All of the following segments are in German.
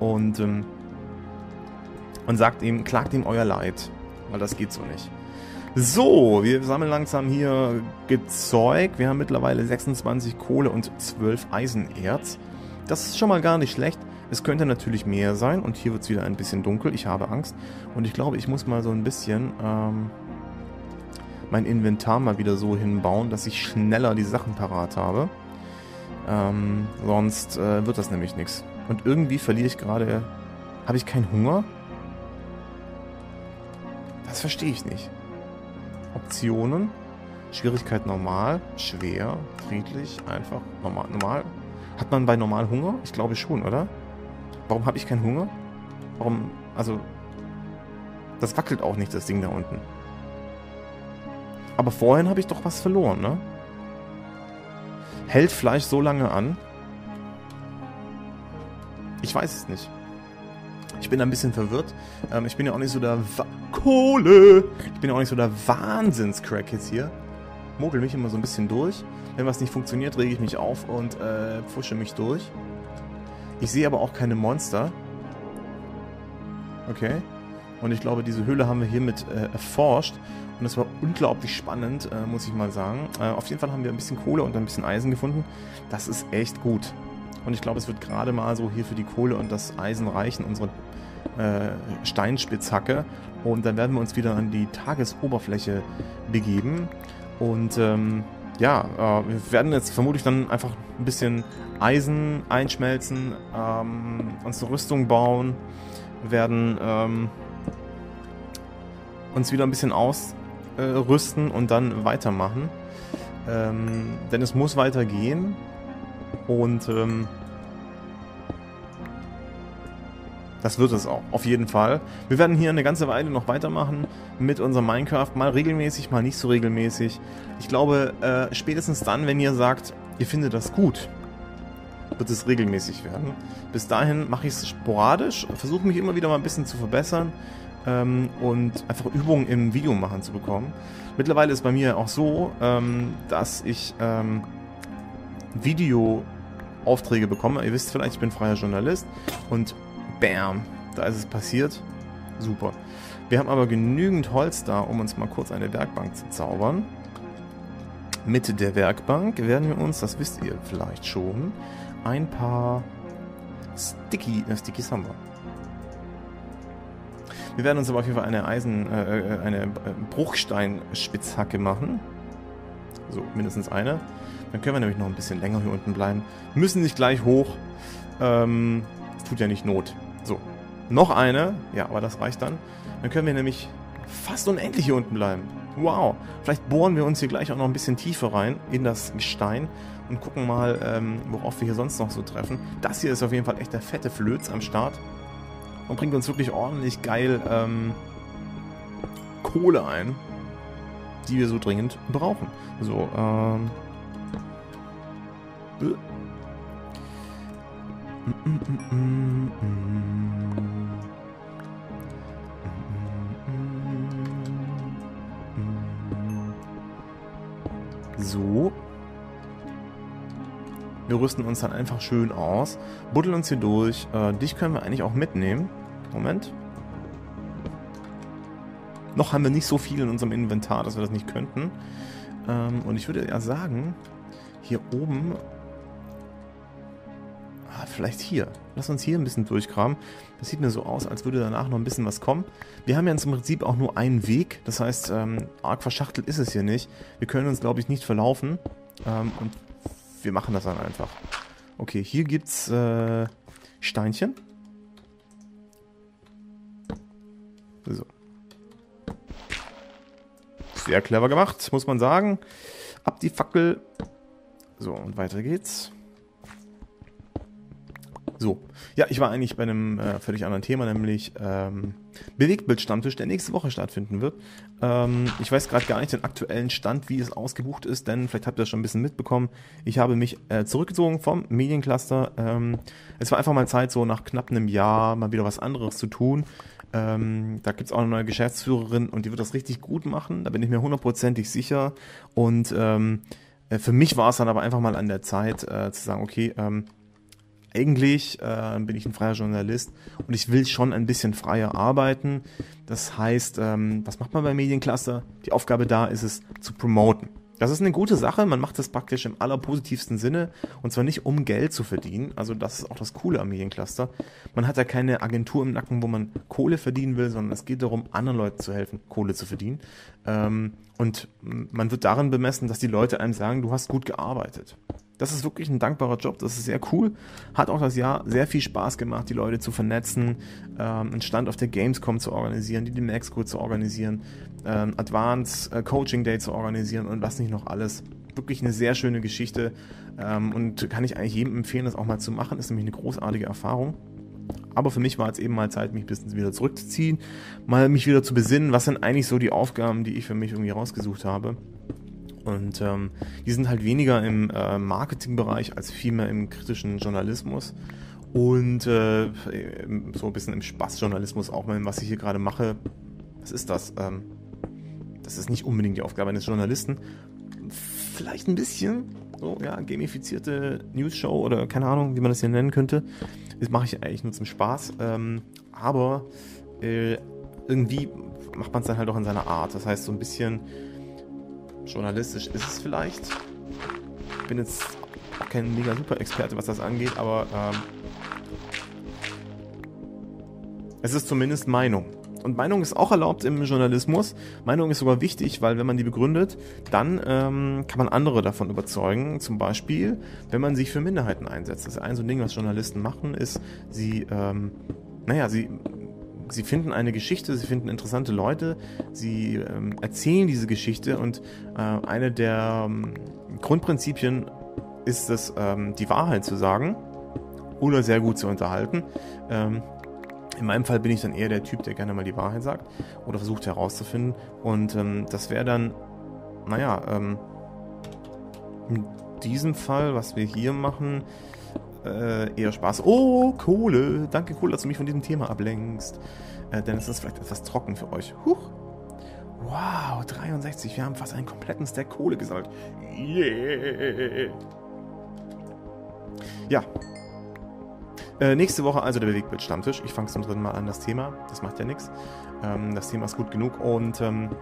und sagt ihm, klagt ihm euer Leid, weil das geht so nicht. So, wir sammeln langsam hier Gezeug. Wir haben mittlerweile 26 Kohle und 12 Eisenerz. Das ist schon mal gar nicht schlecht. Es könnte natürlich mehr sein. Und hier wird es wieder ein bisschen dunkel. Ich habe Angst. Und ich glaube, ich muss mal so ein bisschen mein Inventar mal wieder so hinbauen, dass ich schneller die Sachen parat habe. Sonst wird das nämlich nichts. Und irgendwie verliere ich gerade... Habe ich keinen Hunger? Das verstehe ich nicht. Optionen, Schwierigkeit normal, schwer, friedlich, einfach, normal. Hat man bei normal Hunger? Ich glaube schon, oder? Warum habe ich keinen Hunger? Warum, also, das wackelt auch nicht, das Ding da unten. Aber vorhin habe ich doch was verloren, ne? Hält Fleisch so lange an? Ich weiß es nicht. Ich bin ein bisschen verwirrt. Ich bin ja auch nicht so der Kohle! Ich bin ja auch nicht so der Wahnsinns-Crack jetzt hier. Mogel mich immer so ein bisschen durch. Wenn was nicht funktioniert, rege ich mich auf und pfusche mich durch. Ich sehe aber auch keine Monster. Okay. Und ich glaube, diese Höhle haben wir hiermit erforscht. Und das war unglaublich spannend, muss ich mal sagen. Auf jeden Fall haben wir ein bisschen Kohle und ein bisschen Eisen gefunden. Das ist echt gut. Und ich glaube, es wird gerade mal so hier für die Kohle und das Eisen reichen, unsere Steinspitzhacke. Und dann werden wir uns wieder an die Tagesoberfläche begeben. Und ja, wir werden jetzt vermutlich dann einfach ein bisschen Eisen einschmelzen, uns eine Rüstung bauen, werden uns wieder ein bisschen ausrüsten und dann weitermachen. Denn es muss weitergehen. Und das wird es auch, auf jeden Fall. Wir werden hier eine ganze Weile noch weitermachen mit unserem Minecraft. Mal regelmäßig, mal nicht so regelmäßig. Ich glaube, spätestens dann, wenn ihr sagt, ihr findet das gut, wird es regelmäßig werden. Bis dahin mache ich es sporadisch, versuche mich immer wieder mal ein bisschen zu verbessern und einfach Übungen im Video machen zu bekommen. Mittlerweile ist bei mir auch so, dass ich... Videoaufträge bekomme. Ihr wisst vielleicht, ich bin freier Journalist und bam, da ist es passiert. Super. Wir haben aber genügend Holz da, um uns mal kurz eine Werkbank zu zaubern. Mit der Werkbank werden wir uns, das wisst ihr vielleicht schon, ein paar Stickies haben wir. Wir werden uns aber auf jeden Fall eine Bruchsteinspitzhacke machen. So, mindestens eine. Dann können wir nämlich noch ein bisschen länger hier unten bleiben. Müssen nicht gleich hoch. Tut ja nicht Not. So, noch eine. Ja, aber das reicht dann. Dann können wir nämlich fast unendlich hier unten bleiben. Wow. Vielleicht bohren wir uns hier gleich auch noch ein bisschen tiefer rein in das Gestein und gucken mal, worauf wir hier sonst noch so treffen. Das hier ist auf jeden Fall echt der fette Flöz am Start und bringt uns wirklich ordentlich geil Kohle ein, die wir so dringend brauchen. So, so. Wir rüsten uns dann einfach schön aus, buddeln uns hier durch. Dich können wir eigentlich auch mitnehmen. Moment. Noch haben wir nicht so viel in unserem Inventar, dass wir das nicht könnten. Und ich würde ja sagen, hier oben... vielleicht hier. Lass uns hier ein bisschen durchgraben. Das sieht mir so aus, als würde danach noch ein bisschen was kommen. Wir haben ja jetzt im Prinzip auch nur einen Weg. Das heißt, arg verschachtelt ist es hier nicht. Wir können uns, glaube ich, nicht verlaufen. Und wir machen das dann einfach. Okay, hier gibt es Steinchen. So. Sehr clever gemacht, muss man sagen. Ab die Fackel. So, und weiter geht's. So, ja, ich war eigentlich bei einem völlig anderen Thema, nämlich Bewegtbildstammtisch, der nächste Woche stattfinden wird. Ich weiß gerade gar nicht den aktuellen Stand, wie es ausgebucht ist, denn vielleicht habt ihr das schon ein bisschen mitbekommen. Ich habe mich zurückgezogen vom Mediencluster. Es war einfach mal Zeit, so nach knapp einem Jahr mal wieder was anderes zu tun. Da gibt es auch eine neue Geschäftsführerin und die wird das richtig gut machen, da bin ich mir hundertprozentig sicher. Und für mich war es dann aber einfach mal an der Zeit zu sagen, okay, Eigentlich bin ich ein freier Journalist und ich will schon ein bisschen freier arbeiten. Das heißt, was macht man bei Mediencluster? Die Aufgabe da ist es, zu promoten. Das ist eine gute Sache, man macht das praktisch im allerpositivsten Sinne und zwar nicht, um Geld zu verdienen, also das ist auch das Coole am Mediencluster. Man hat da keine Agentur im Nacken, wo man Kohle verdienen will, sondern es geht darum, anderen Leuten zu helfen, Kohle zu verdienen. Und man wird darin bemessen, dass die Leute einem sagen, du hast gut gearbeitet. Das ist wirklich ein dankbarer Job, das ist sehr cool, hat auch das Jahr sehr viel Spaß gemacht, die Leute zu vernetzen, einen Stand auf der Gamescom zu organisieren, die Max School zu organisieren, Advance Coaching Day zu organisieren und was nicht noch alles. Wirklich eine sehr schöne Geschichte und kann ich eigentlich jedem empfehlen, das auch mal zu machen, ist nämlich eine großartige Erfahrung. Aber für mich war jetzt eben mal Zeit, mich ein bisschen wieder zurückzuziehen, mal mich wieder zu besinnen, was sind eigentlich so die Aufgaben, die ich für mich irgendwie rausgesucht habe. Und die sind halt weniger im Marketingbereich als vielmehr im kritischen Journalismus und so ein bisschen im Spaßjournalismus auch mal, was ich hier gerade mache. Was ist das? Das ist nicht unbedingt die Aufgabe eines Journalisten. Vielleicht ein bisschen, so ja, gamifizierte News-Show oder keine Ahnung, wie man das hier nennen könnte. Das mache ich eigentlich nur zum Spaß, aber irgendwie macht man es dann halt auch in seiner Art. Das heißt, so ein bisschen journalistisch ist es vielleicht. Ich bin jetzt auch kein mega super Experte, was das angeht, aber es ist zumindest Meinung. Und Meinung ist auch erlaubt im Journalismus. Meinung ist sogar wichtig, weil wenn man die begründet, dann kann man andere davon überzeugen. Zum Beispiel, wenn man sich für Minderheiten einsetzt. Das ist ein so ein Ding, was Journalisten machen, ist, sie finden eine Geschichte, sie finden interessante Leute, sie erzählen diese Geschichte und eine der Grundprinzipien ist es, die Wahrheit zu sagen oder sehr gut zu unterhalten. In meinem Fall bin ich dann eher der Typ, der gerne mal die Wahrheit sagt oder versucht herauszufinden und das wäre dann, in diesem Fall, was wir hier machen, eher Spaß. Oh, Kohle. Danke, Kohle, dass du mich von diesem Thema ablenkst. Denn es ist vielleicht etwas trocken für euch. Huch. Wow, 63. Wir haben fast einen kompletten Stack Kohle gesammelt. Yeah. Ja. Nächste Woche also der Bewegtbildstammtisch. Ich fange zum dritten Mal an, das Thema. Das macht ja nichts. Das Thema ist gut genug. Und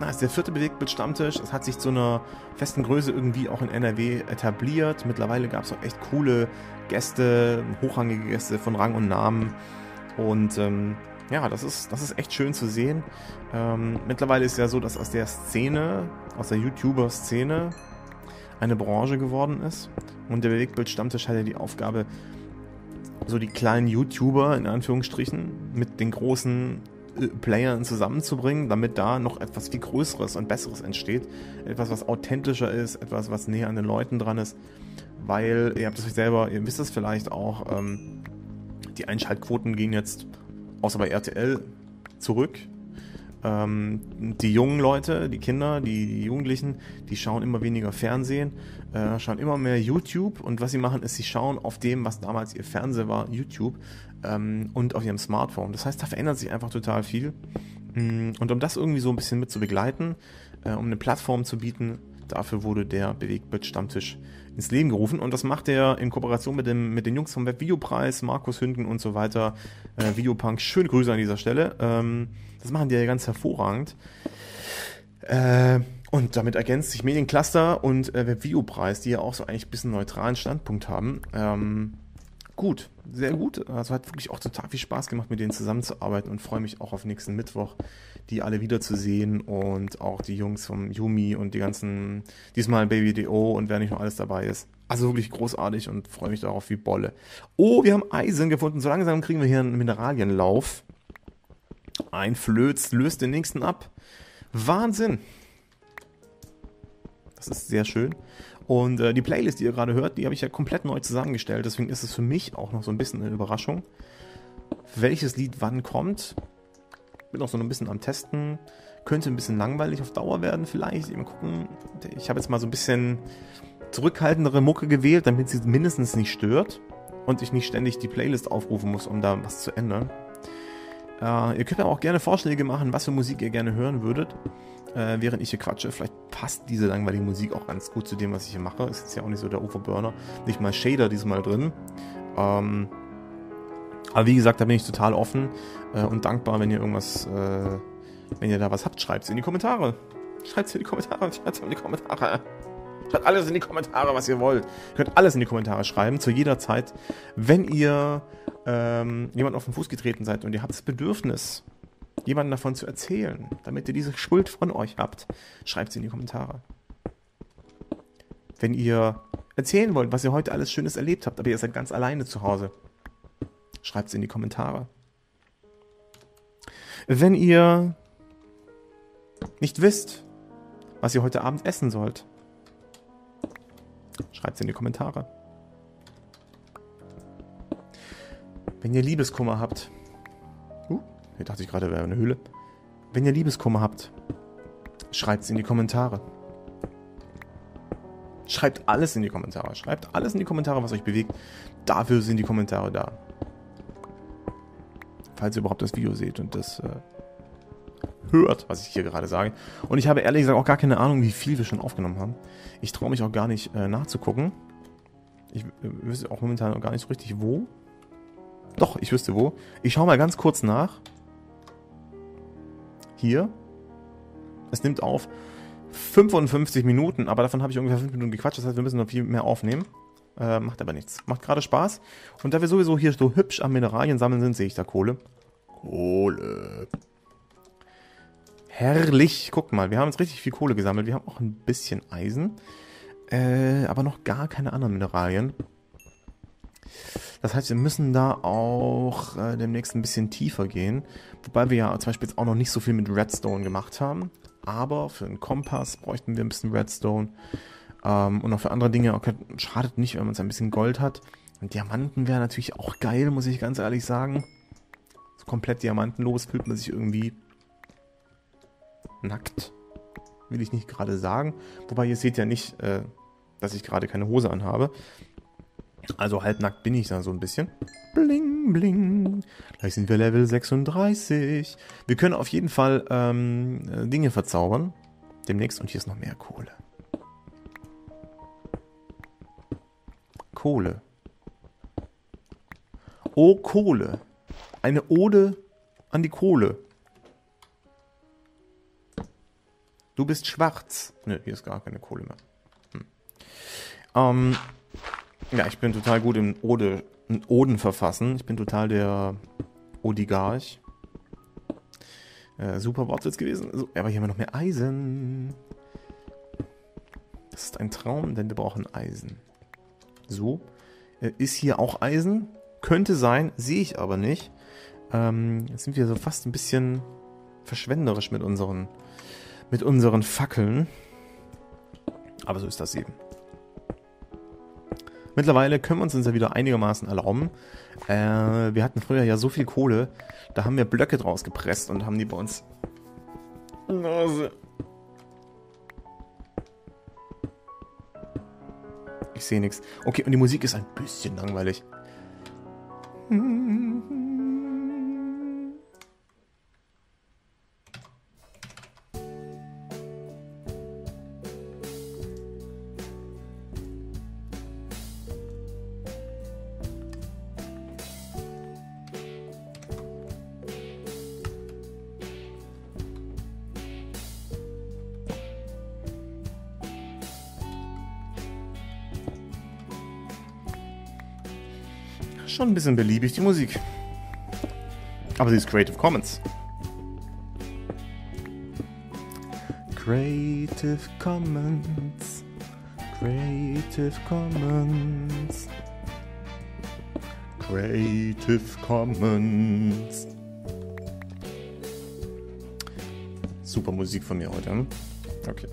ist der vierte Bewegtbildstammtisch. Es hat sich zu einer festen Größe irgendwie auch in NRW etabliert. Mittlerweile gab es auch echt coole Gäste, hochrangige Gäste von Rang und Namen. Und das ist echt schön zu sehen. Mittlerweile ist ja so, dass aus der Szene, aus der YouTuber-Szene eine Branche geworden ist. Und der Bewegtbildstammtisch hat ja die Aufgabe, so die kleinen YouTuber, in Anführungsstrichen, mit den großen Playern zusammenzubringen, damit da noch etwas viel Größeres und Besseres entsteht. Etwas, was authentischer ist, etwas, was näher an den Leuten dran ist. Weil, ihr wisst es vielleicht auch, die Einschaltquoten gehen jetzt, außer bei RTL, zurück. Die jungen Leute, die Kinder, die Jugendlichen, die schauen immer weniger Fernsehen, schauen immer mehr YouTube und was sie machen ist, sie schauen auf dem, was damals ihr Fernseher war, YouTube und auf ihrem Smartphone. Das heißt, da verändert sich einfach total viel und um das irgendwie so ein bisschen mit zu begleiten, um eine Plattform zu bieten, dafür wurde der Bewegtbildstammtisch ins Leben gerufen und das macht er in Kooperation mit den Jungs vom Webvideopreis, Markus Hünden und so weiter, Videopunk, schöne Grüße an dieser Stelle, das machen die ja ganz hervorragend und damit ergänzt sich Mediencluster und Webvideopreis, die ja auch so eigentlich ein bisschen neutralen Standpunkt haben, gut, sehr gut, also hat wirklich auch total viel Spaß gemacht, mit denen zusammenzuarbeiten und freue mich auch auf nächsten Mittwoch, die alle wiederzusehen und auch die Jungs vom Yumi und die ganzen, diesmal Baby D.O. und wer nicht noch alles dabei ist. Also wirklich großartig und freue mich darauf wie Bolle. Oh, wir haben Eisen gefunden, so langsam kriegen wir hier einen Mineralienlauf. Ein Flöz löst den nächsten ab. Wahnsinn! Das ist sehr schön. Und die Playlist, die ihr gerade hört, die habe ich ja komplett neu zusammengestellt. Deswegen ist es für mich auch noch so ein bisschen eine Überraschung, welches Lied wann kommt. Bin auch so ein bisschen am Testen. Könnte ein bisschen langweilig auf Dauer werden vielleicht. Mal gucken. Ich habe jetzt mal so ein bisschen zurückhaltendere Mucke gewählt, damit sie mindestens nicht stört. Und ich nicht ständig die Playlist aufrufen muss, um da was zu ändern. Ihr könnt aber auch gerne Vorschläge machen, was für Musik ihr gerne hören würdet, während ich hier quatsche. Vielleicht passt diese langweilige Musik auch ganz gut zu dem, was ich hier mache. Ist jetzt ja auch nicht so der Overburner. Nicht mal Shader diesmal drin. Aber wie gesagt, da bin ich total offen und dankbar, wenn ihr irgendwas, wenn ihr da was habt, schreibt es in die Kommentare. Schreibt es in die Kommentare, schreibt es in die Kommentare. Schreibt alles in die Kommentare, was ihr wollt. Ihr könnt alles in die Kommentare schreiben, zu jeder Zeit. Wenn ihr jemandem auf den Fuß getreten seid und ihr habt das Bedürfnis, jemandem davon zu erzählen, damit ihr diese Schuld von euch habt, schreibt es in die Kommentare. Wenn ihr erzählen wollt, was ihr heute alles Schönes erlebt habt, aber ihr seid ganz alleine zu Hause, schreibt es in die Kommentare. Wenn ihr nicht wisst, was ihr heute Abend essen sollt, schreibt es in die Kommentare. Wenn ihr Liebeskummer habt. Hier dachte ich gerade, wäre eine Höhle. Wenn ihr Liebeskummer habt, schreibt es in die Kommentare. Schreibt alles in die Kommentare. Schreibt alles in die Kommentare, was euch bewegt. Dafür sind die Kommentare da. Falls ihr überhaupt das Video seht und das hört, was ich hier gerade sage. Und ich habe ehrlich gesagt auch gar keine Ahnung, wie viel wir schon aufgenommen haben. Ich traue mich auch gar nicht nachzugucken. Ich wüsste auch momentan noch gar nicht so richtig, wo. Doch, ich wüsste wo. Ich schaue mal ganz kurz nach. Hier. Es nimmt auf 55 Minuten, aber davon habe ich ungefähr 5 Minuten gequatscht. Das heißt, wir müssen noch viel mehr aufnehmen. Macht aber nichts. Macht gerade Spaß. Und da wir sowieso hier so hübsch am Mineralien sammeln sind, sehe ich da Kohle. Kohle. Herrlich. Guckt mal, wir haben jetzt richtig viel Kohle gesammelt. Wir haben auch ein bisschen Eisen. Aber noch gar keine anderen Mineralien. Das heißt, wir müssen da auch demnächst ein bisschen tiefer gehen. Wobei wir ja zum Beispiel jetzt auch noch nicht so viel mit Redstone gemacht haben. Aber für einen Kompass bräuchten wir ein bisschen Redstone. Und auch für andere Dinge. Okay, schadet nicht, wenn man es ein bisschen Gold hat. Und Diamanten wäre natürlich auch geil, muss ich ganz ehrlich sagen. So komplett diamantenlos fühlt man sich irgendwie nackt. Will ich nicht gerade sagen. Wobei ihr seht ja nicht, dass ich gerade keine Hose anhabe. Also halbnackt bin ich da so ein bisschen. Bling, bling. Gleich sind wir Level 36. Wir können auf jeden Fall Dinge verzaubern. Demnächst. Und hier ist noch mehr Kohle. Kohle. Oh, Kohle. Eine Ode an die Kohle. Du bist schwarz. Nö, hier ist gar keine Kohle mehr. Ja, ich bin total gut im Oden verfassen. Ich bin total der Odigarch. Super Wortwitz gewesen. So, aber hier haben wir noch mehr Eisen. Das ist ein Traum, denn wir brauchen Eisen. So. Ist hier auch Eisen? Könnte sein, sehe ich aber nicht. Jetzt sind wir so fast ein bisschen verschwenderisch mit unseren Fackeln. Aber so ist das eben. Mittlerweile können wir uns das ja wieder einigermaßen erlauben. Wir hatten früher ja so viel Kohle, da haben wir Blöcke draus gepresst und haben die bei uns... Ich sehe nichts. Okay, und die Musik ist ein bisschen langweilig. Schon ein bisschen beliebig, die Musik. Aber sie ist Creative Commons. Creative Commons. Creative Commons. Creative Commons. Super Musik von mir heute. Hm? Okay.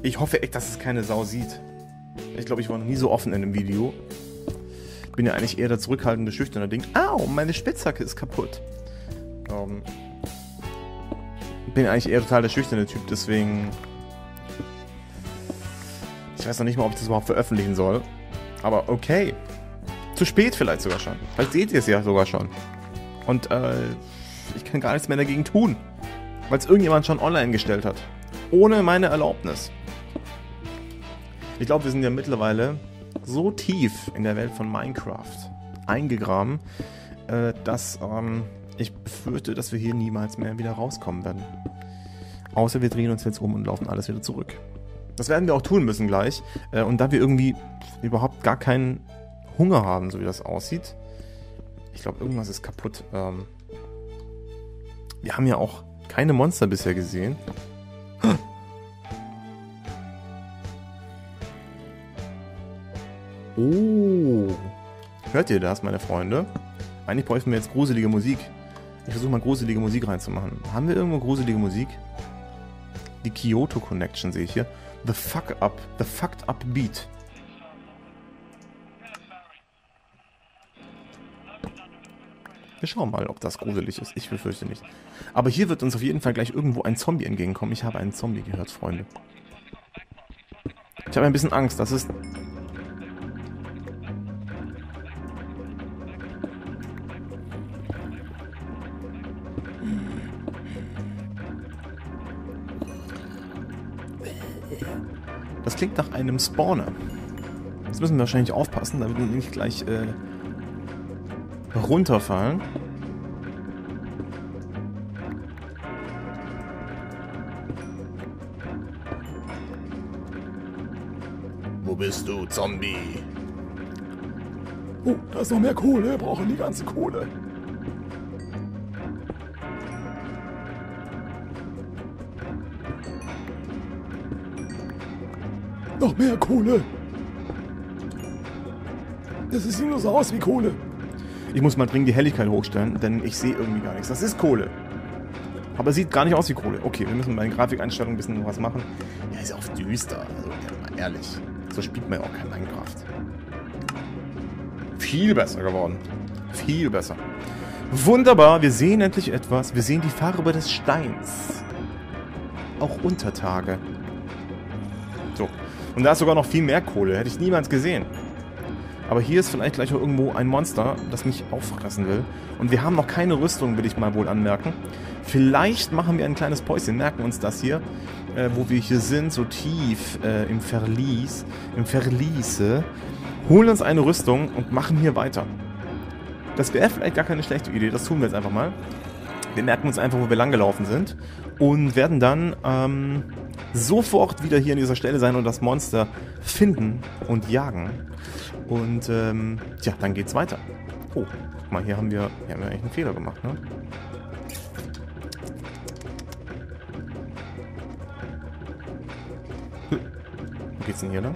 Ich hoffe echt, dass es keine Sau sieht. Ich glaube, ich war noch nie so offen in einem Video. Bin ja eigentlich eher der zurückhaltende, schüchterne Ding. Au, meine Spitzhacke ist kaputt. Bin eigentlich eher total der schüchterne Typ, deswegen... Ich weiß noch nicht mal, ob ich das überhaupt veröffentlichen soll. Aber okay. Zu spät vielleicht sogar schon. Vielleicht seht ihr es ja sogar schon. Und ich kann gar nichts mehr dagegen tun, weil es irgendjemand schon online gestellt hat. Ohne meine Erlaubnis. Ich glaube, wir sind ja mittlerweile so tief in der Welt von Minecraft eingegraben, dass ich befürchte, dass wir hier niemals mehr wieder rauskommen werden. Außer wir drehen uns jetzt um und laufen alles wieder zurück. Das werden wir auch tun müssen gleich. Und da wir irgendwie überhaupt gar keinen Hunger haben, so wie das aussieht. Ich glaube, irgendwas ist kaputt. Wir haben ja auch keine Monster bisher gesehen. Oh. Hört ihr das, meine Freunde? Eigentlich bräuchten wir jetzt gruselige Musik. Ich versuche mal gruselige Musik reinzumachen. Haben wir irgendwo gruselige Musik? Die Kyoto Connection sehe ich hier. The Fuck Up. The Fucked Up Beat. Wir schauen mal, ob das gruselig ist. Ich befürchte nicht. Aber hier wird uns auf jeden Fall gleich irgendwo ein Zombie entgegenkommen. Ich habe einen Zombie gehört, Freunde. Ich habe ein bisschen Angst. Das ist... Das klingt nach einem Spawner. Jetzt müssen wir wahrscheinlich aufpassen, damit wir nicht gleich runterfallen. Wo bist du, Zombie? Oh, da ist noch mehr Kohle. Wir brauchen die ganze Kohle. Noch mehr Kohle. Das sieht nur so aus wie Kohle. Ich muss mal dringend die Helligkeit hochstellen, denn ich sehe irgendwie gar nichts. Das ist Kohle. Aber sieht gar nicht aus wie Kohle. Okay, wir müssen bei den Grafikeinstellungen ein bisschen was machen. Ja, ist ja auch düster. Also, ja, mal ehrlich. So spielt man ja auch kein Minecraft. Viel besser geworden. Viel besser. Wunderbar, wir sehen endlich etwas. Wir sehen die Farbe des Steins. Auch unter Tage. So. Und da ist sogar noch viel mehr Kohle. Hätte ich niemals gesehen. Aber hier ist vielleicht gleich irgendwo ein Monster, das mich auffressen will. Und wir haben noch keine Rüstung, will ich mal wohl anmerken. Vielleicht machen wir ein kleines Päuschen, merken uns das hier, wo wir hier sind, so tief im Verliese. Holen uns eine Rüstung und machen hier weiter. Das wäre vielleicht gar keine schlechte Idee, das tun wir jetzt einfach mal. Wir merken uns einfach, wo wir langgelaufen sind und werden dann sofort wieder hier an dieser Stelle sein und das Monster finden und jagen. Und tja, dann geht's weiter. Oh, guck mal, hier haben wir eigentlich einen Fehler gemacht, ne? Wo geht's denn hier lang?